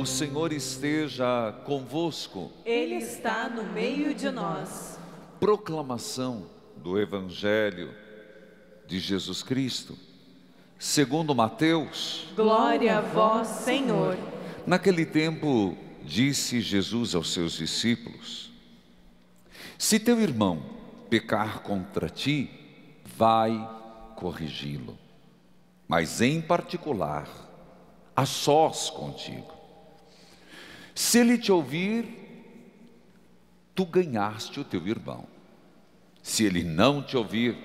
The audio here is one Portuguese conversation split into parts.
O Senhor esteja convosco. Ele está no meio de nós. Proclamação do Evangelho de Jesus Cristo, segundo Mateus. Glória a vós, Senhor. Naquele tempo, disse Jesus aos seus discípulos: se teu irmão pecar contra ti, vai corrigi-lo, mas em particular, a sós contigo. Se ele te ouvir, tu ganhaste o teu irmão. Se ele não te ouvir,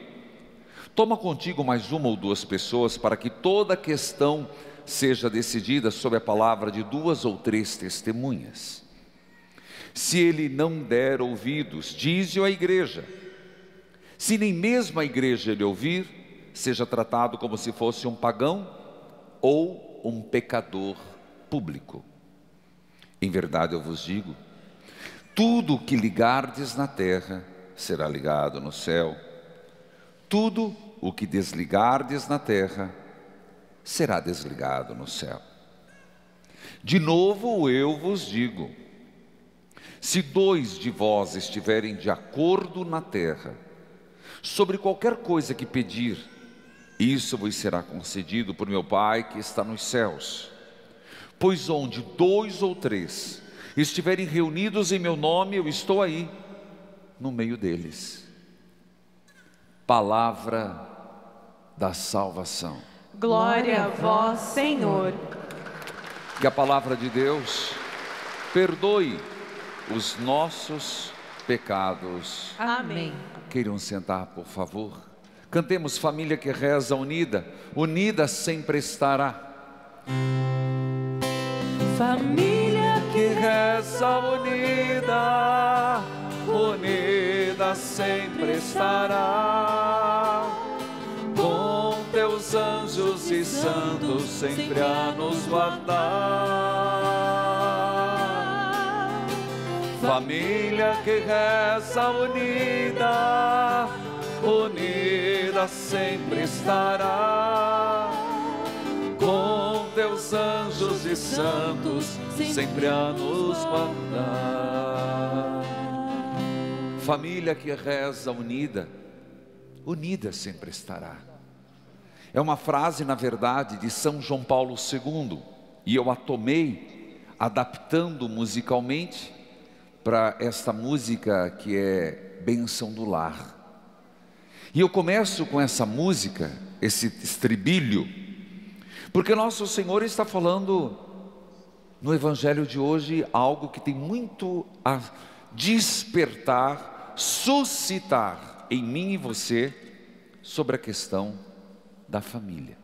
toma contigo mais uma ou duas pessoas, para que toda a questão seja decidida sob a palavra de duas ou três testemunhas. Se ele não der ouvidos, dize-o à igreja. Se nem mesmo a igreja ele ouvir, seja tratado como se fosse um pagão ou um pecador público. Em verdade eu vos digo, tudo o que ligardes na terra será ligado no céu. Tudo o que desligardes na terra será desligado no céu. De novo eu vos digo, se dois de vós estiverem de acordo na terra, sobre qualquer coisa que pedir, isso vos será concedido por meu Pai que está nos céus. Pois onde dois ou três estiverem reunidos em meu nome, eu estou aí, no meio deles. Palavra da salvação. Glória a vós, Senhor. Que a palavra de Deus perdoe os nossos pecados. Amém. Queiram sentar, por favor. Cantemos Família que Reza Unida, unida sempre estará. Família que reza unida, unida sempre estará. Com teus anjos e santos sempre a nos guardar. Família que reza unida, unida sempre estará. Com teus anjos e santos sempre a nos guardar. Família que reza unida, unida sempre estará. É uma frase, na verdade, de São João Paulo II, e eu a tomei adaptando musicalmente para esta música que é Bênção do Lar. E eu começo com essa música, esse estribilho, porque Nosso Senhor está falando no Evangelho de hoje algo que tem muito a despertar, suscitar em mim e você sobre a questão da família.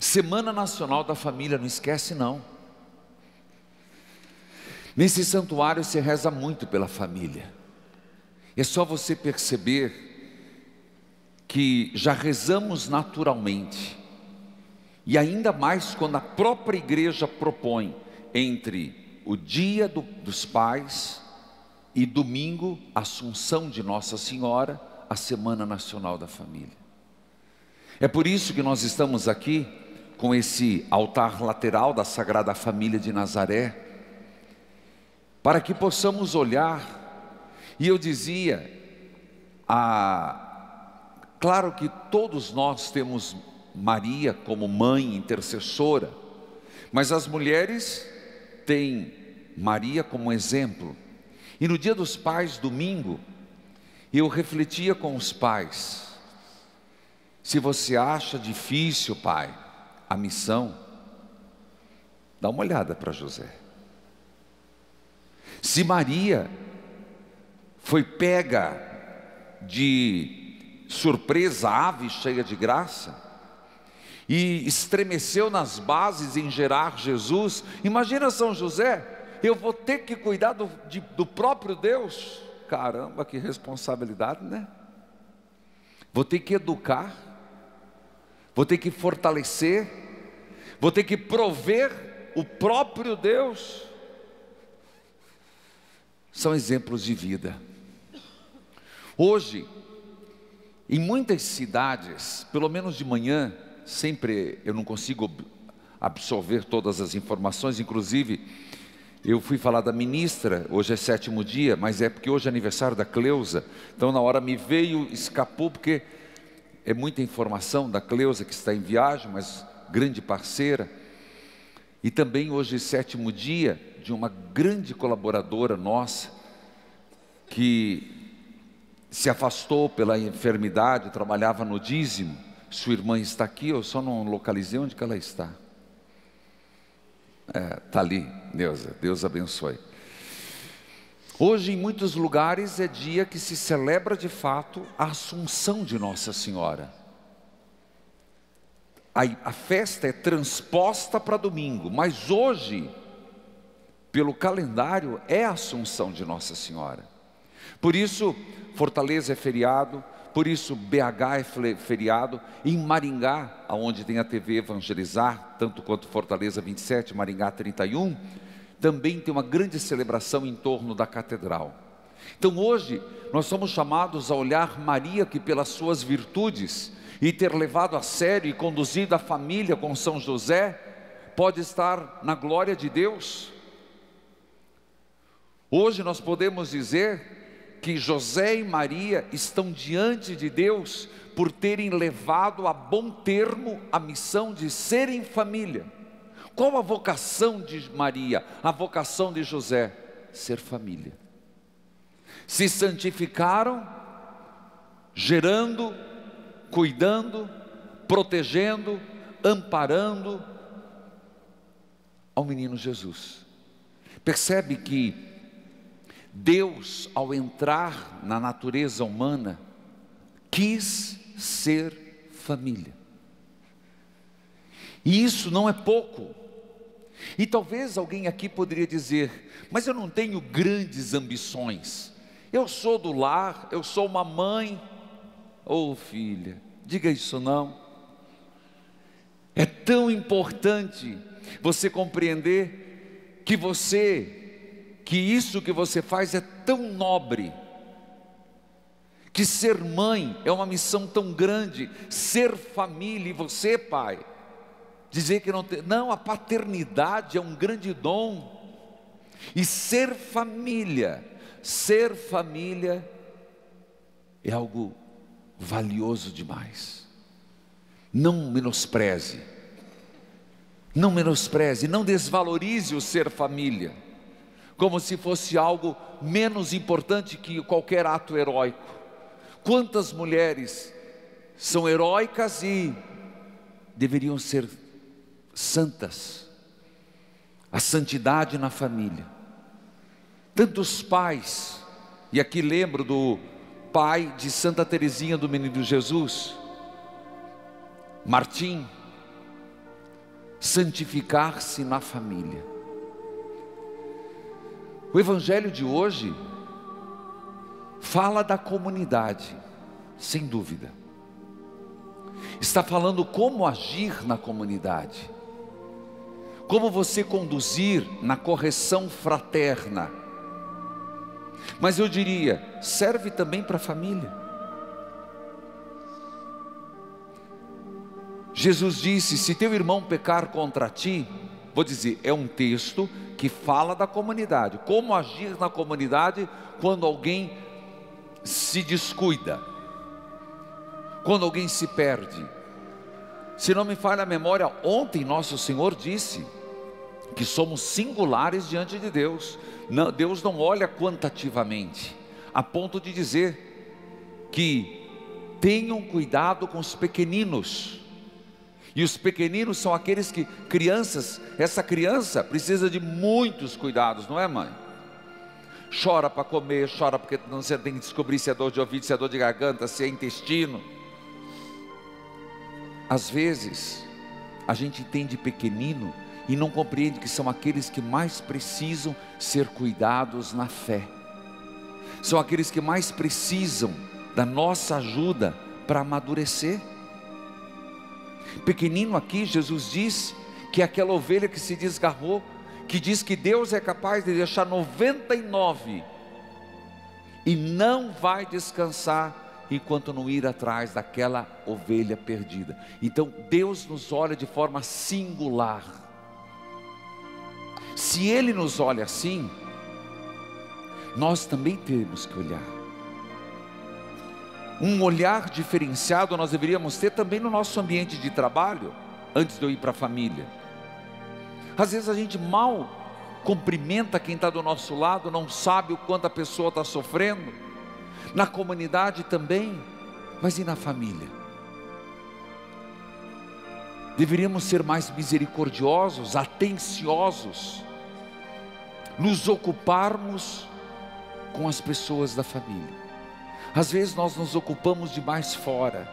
Semana Nacional da Família, não esquece não. Nesse santuário se reza muito pela família. É só você perceber que já rezamos naturalmente, e ainda mais quando a própria igreja propõe entre o dia dos pais e domingo, Assunção de Nossa Senhora, a Semana Nacional da Família. É por isso que nós estamos aqui com esse altar lateral da Sagrada Família de Nazaré, para que possamos olhar. E eu dizia, claro que todos nós temos Maria como mãe intercessora, mas as mulheres têm Maria como exemplo. E no Dia dos Pais, domingo, eu refletia com os pais: se você acha difícil, pai, a missão, dá uma olhada para José. Se Maria foi pega de surpresa, ave cheia de graça, e estremeceu nas bases em gerar Jesus, imagina São José, eu vou ter que cuidar do próprio Deus. Caramba, que responsabilidade, né? Vou ter que educar, vou ter que fortalecer, vou ter que prover o próprio Deus. São exemplos de vida. Hoje, em muitas cidades, pelo menos de manhã, sempre eu não consigo absorver todas as informações. Inclusive, eu fui falar da ministra, hoje é 7º dia, mas é porque hoje é aniversário da Cleusa, então na hora me veio, escapou, porque é muita informação da Cleusa, que está em viagem, mas grande parceira. E também hoje é 7º dia de uma grande colaboradora nossa, que se afastou pela enfermidade, trabalhava no dízimo. Sua irmã está aqui, eu só não localizei onde que ela está. Está ali, Neuza, Deus abençoe. Hoje em muitos lugares é dia que se celebra de fato a Assunção de Nossa Senhora. A festa é transposta para domingo, mas hoje, pelo calendário, é a Assunção de Nossa Senhora. Por isso, Fortaleza é feriado, por isso BH é feriado, em Maringá, onde tem a TV Evangelizar, tanto quanto Fortaleza 27, Maringá 31, também tem uma grande celebração em torno da Catedral. Então hoje, nós somos chamados a olhar Maria, que pelas suas virtudes, e ter levado a sério e conduzido a família com São José, pode estar na glória de Deus. Hoje nós podemos dizer que José e Maria estão diante de Deus por terem levado a bom termo a missão de serem família. Qual a vocação de Maria? A vocação de José? Ser família. Se santificaram, gerando, cuidando, protegendo, amparando ao menino Jesus. Percebe que Deus, ao entrar na natureza humana, quis ser família. E isso não é pouco. E talvez alguém aqui poderia dizer: mas eu não tenho grandes ambições. Eu sou do lar, eu sou uma mãe. Ô filha, diga isso não. É tão importante você compreender que você... que isso que você faz é tão nobre, que ser mãe é uma missão tão grande, ser família, e você, pai, dizer que não tem... Não, a paternidade é um grande dom, e ser família é algo valioso demais. Não menospreze, não menospreze, não desvalorize o ser família, como se fosse algo menos importante que qualquer ato heróico. Quantas mulheres são heróicas e deveriam ser santas? A santidade na família. Tantos pais, e aqui lembro do pai de Santa Teresinha do Menino Jesus, Martim, santificar-se na família. O Evangelho de hoje fala da comunidade, sem dúvida. Está falando como agir na comunidade, como você conduzir na correção fraterna. Mas eu diria, serve também para a família. Jesus disse: se teu irmão pecar contra ti... Vou dizer, é um texto que fala da comunidade, como agir na comunidade quando alguém se descuida, quando alguém se perde. Se não me falha a memória, ontem Nosso Senhor disse que somos singulares diante de Deus. Não, Deus não olha quantitativamente, a ponto de dizer que tenham cuidado com os pequeninos. E os pequeninos são aqueles que, crianças, essa criança precisa de muitos cuidados, não é, mãe? Chora para comer, chora porque não, você tem que descobrir se é dor de ouvido, se é dor de garganta, se é intestino. Às vezes, a gente entende pequenino e não compreende que são aqueles que mais precisam ser cuidados na fé. São aqueles que mais precisam da nossa ajuda para amadurecer. Pequenino aqui, Jesus diz que é aquela ovelha que se desgarrou, que diz que Deus é capaz de deixar 99 e não vai descansar enquanto não ir atrás daquela ovelha perdida. Então Deus nos olha de forma singular. Se Ele nos olha assim, nós também temos que olhar. Um olhar diferenciado nós deveríamos ter também no nosso ambiente de trabalho, antes de eu ir para a família. Às vezes a gente mal cumprimenta quem está do nosso lado, não sabe o quanto a pessoa está sofrendo. Na comunidade também, mas e na família? Deveríamos ser mais misericordiosos, atenciosos, nos ocuparmos com as pessoas da família. Às vezes nós nos ocupamos demais fora,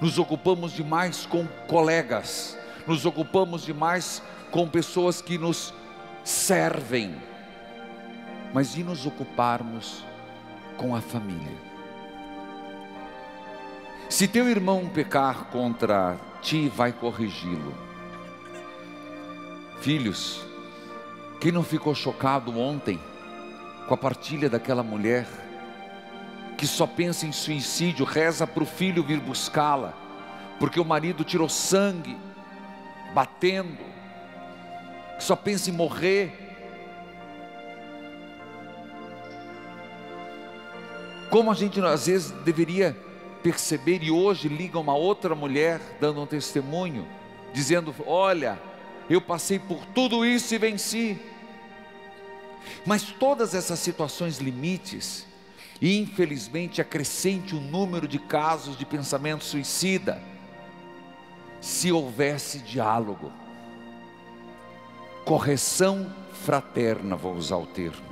nos ocupamos demais com colegas, nos ocupamos demais com pessoas que nos servem, mas e nos ocuparmos com a família? Se teu irmão pecar contra ti, vai corrigi-lo. Filhos, quem não ficou chocado ontem com a partilha daquela mulher que só pensa em suicídio, reza para o filho vir buscá-la, porque o marido tirou sangue, batendo, que só pensa em morrer? Como a gente às vezes deveria perceber, e hoje liga uma outra mulher, dando um testemunho, dizendo: olha, eu passei por tudo isso e venci. Mas todas essas situações limites, e infelizmente acrescente o número de casos de pensamento suicida, se houvesse diálogo, correção fraterna, vou usar o termo,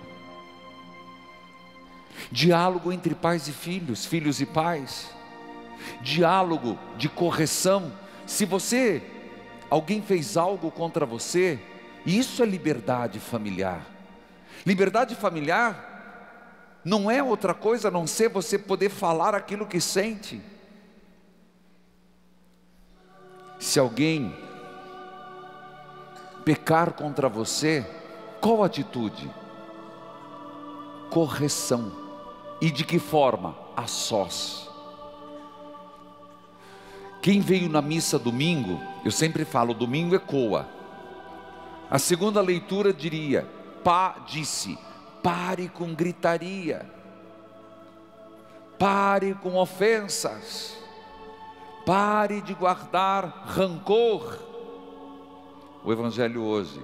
diálogo entre pais e filhos, filhos e pais, diálogo de correção. Se você, alguém fez algo contra você, isso é liberdade familiar. Liberdade familiar não é outra coisa a não ser você poder falar aquilo que sente. Se alguém pecar contra você, qual atitude? Correção. E de que forma? A sós. Quem veio na missa domingo, eu sempre falo, domingo ecoa. A segunda leitura diria: pare com gritaria, pare com ofensas, pare de guardar rancor. O Evangelho hoje,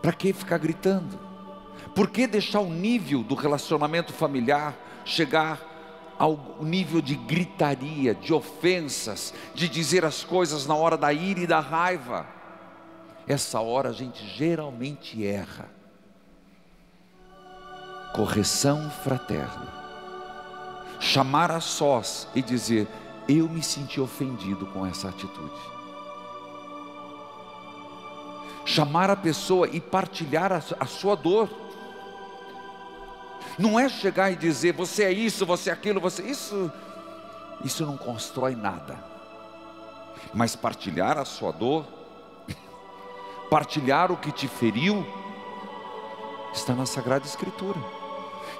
para que ficar gritando? Por que deixar o nível do relacionamento familiar chegar ao nível de gritaria, de ofensas, de dizer as coisas na hora da ira e da raiva? Essa hora a gente geralmente erra. Correção fraterna, chamar a sós e dizer: eu me senti ofendido com essa atitude. Chamar a pessoa e partilhar a sua dor. Não é chegar e dizer: você é isso, você é aquilo, você... Isso não constrói nada. Mas partilhar a sua dor, partilhar o que te feriu, está na Sagrada Escritura.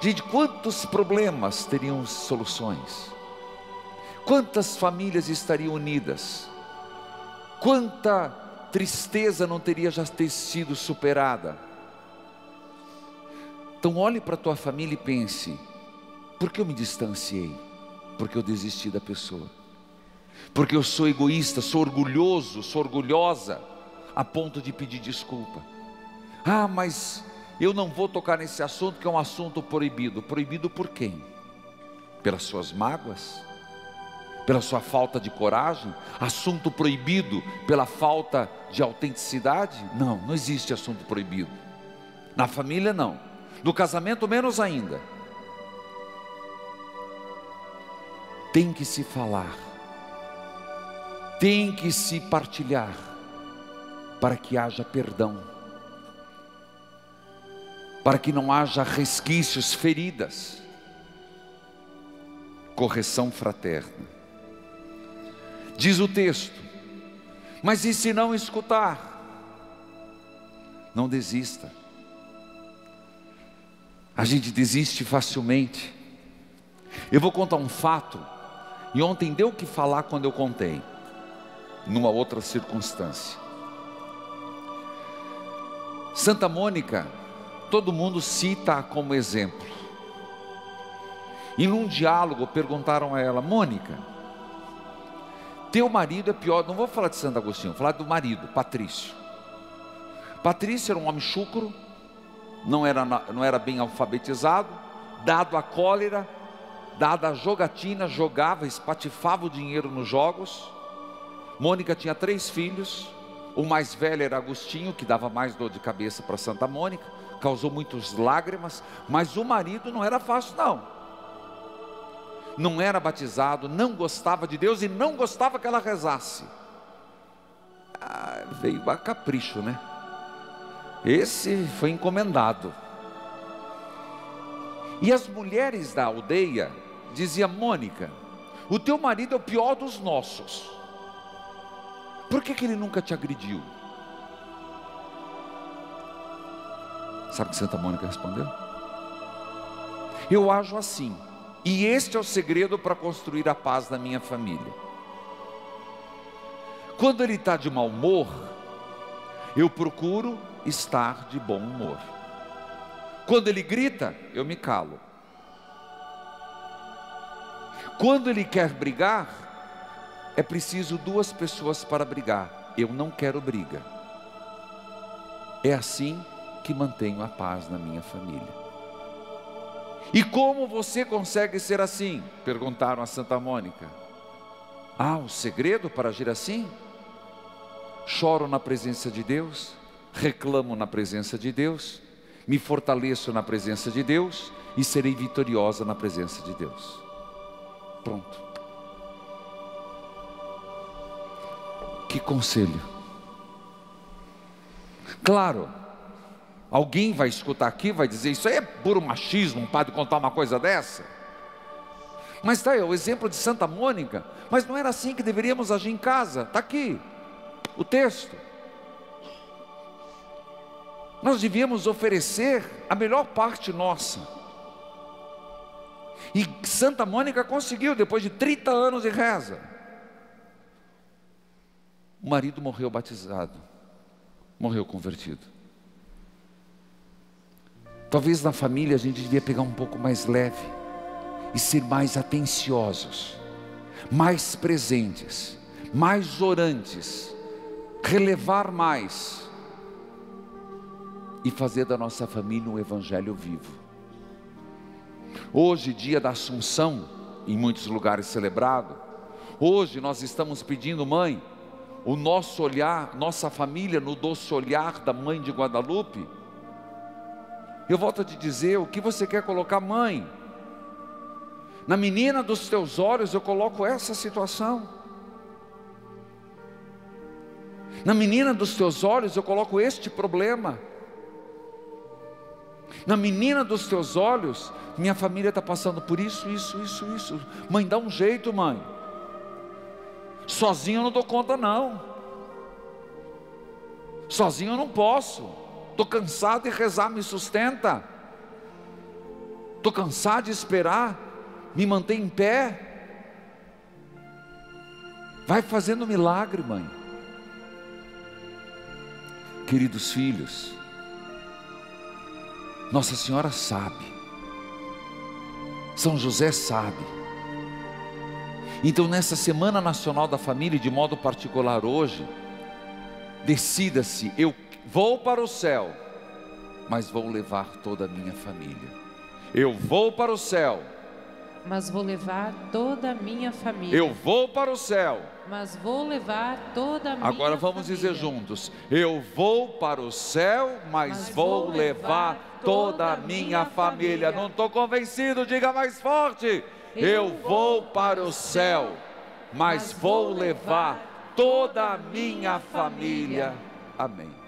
Gente, quantos problemas teriam soluções? Quantas famílias estariam unidas? Quanta tristeza não teria já ter sido superada? Então olhe para a tua família e pense: por que eu me distanciei? Porque eu desisti da pessoa? Porque eu sou egoísta, sou orgulhoso, sou orgulhosa, a ponto de pedir desculpa? Ah, mas eu não vou tocar nesse assunto, que é um assunto proibido. Proibido por quem? Pelas suas mágoas? Pela sua falta de coragem? Assunto proibido pela falta de autenticidade? Não, não existe assunto proibido. Na família não. No casamento menos ainda. Tem que se falar. Tem que se partilhar, para que haja perdão, para que não haja resquícios, feridas. Correção fraterna. Diz o texto: mas e se não escutar? Não desista. A gente desiste facilmente. Eu vou contar um fato, e ontem deu o que falar quando eu contei, numa outra circunstância. Santa Mônica, todo mundo cita como exemplo. E num diálogo perguntaram a ela: Mônica, teu marido é pior, não vou falar de Santo Agostinho, vou falar do marido, Patrício. Patrício era um homem chucro, não era bem alfabetizado, dado à cólera, dado à jogatina, jogava, espatifava o dinheiro nos jogos. Mônica tinha 3 filhos, o mais velho era Agostinho, que dava mais dor de cabeça para Santa Mônica, causou muitas lágrimas, mas o marido não era fácil não. Não era batizado, não gostava de Deus e não gostava que ela rezasse. Ah, veio a capricho, né? Esse foi encomendado. E as mulheres da aldeia diziam: Mônica, o teu marido é o pior dos nossos. Por que ele nunca te agrediu? Sabe o que Santa Mônica respondeu? Eu ajo assim, e este é o segredo para construir a paz na minha família. Quando ele está de mau humor, eu procuro estar de bom humor. Quando ele grita, eu me calo. Quando ele quer brigar, é preciso 2 pessoas para brigar. Eu não quero briga. É assim que mantenho a paz na minha família. E como você consegue ser assim? Perguntaram a Santa Mônica. Ah, o segredo para agir assim? Choro na presença de Deus, reclamo na presença de Deus, me fortaleço na presença de Deus e serei vitoriosa na presença de Deus. Pronto. Que conselho! Claro, alguém vai escutar aqui e vai dizer: isso aí é puro machismo, um padre contar uma coisa dessa. Mas tá aí o exemplo de Santa Mônica. Mas não era assim que deveríamos agir em casa? Está aqui o texto. Nós devíamos oferecer a melhor parte nossa. E Santa Mônica conseguiu, depois de 30 anos de reza. O marido morreu batizado, morreu convertido. Talvez na família a gente devia pegar um pouco mais leve e ser mais atenciosos, mais presentes, mais orantes, relevar mais e fazer da nossa família um evangelho vivo. Hoje, dia da Assunção, em muitos lugares celebrado, hoje nós estamos pedindo: mãe, o nosso olhar, nossa família no doce olhar da mãe de Guadalupe. Eu volto a te dizer, o que você quer colocar, mãe? Na menina dos teus olhos eu coloco essa situação. Na menina dos teus olhos eu coloco este problema. Na menina dos teus olhos, minha família está passando por isso, isso. Mãe, dá um jeito, mãe. Sozinho eu não dou conta não, sozinho eu não posso, estou cansado de rezar, me sustenta, estou cansado de esperar, me mantém em pé, vai fazendo milagre, mãe. Queridos filhos, Nossa Senhora sabe, São José sabe. Então, nessa Semana Nacional da Família, de modo particular hoje, decida-se: eu vou para o céu, mas vou levar toda a minha família. Eu vou para o céu, mas vou levar toda a minha família. Eu vou para o céu, mas vou levar toda a minha família. Agora vamos dizer juntos: eu vou para o céu, mas vou levar toda a minha família. Não estou convencido, diga mais forte. Eu vou para o céu, mas vou levar toda a minha família. Amém.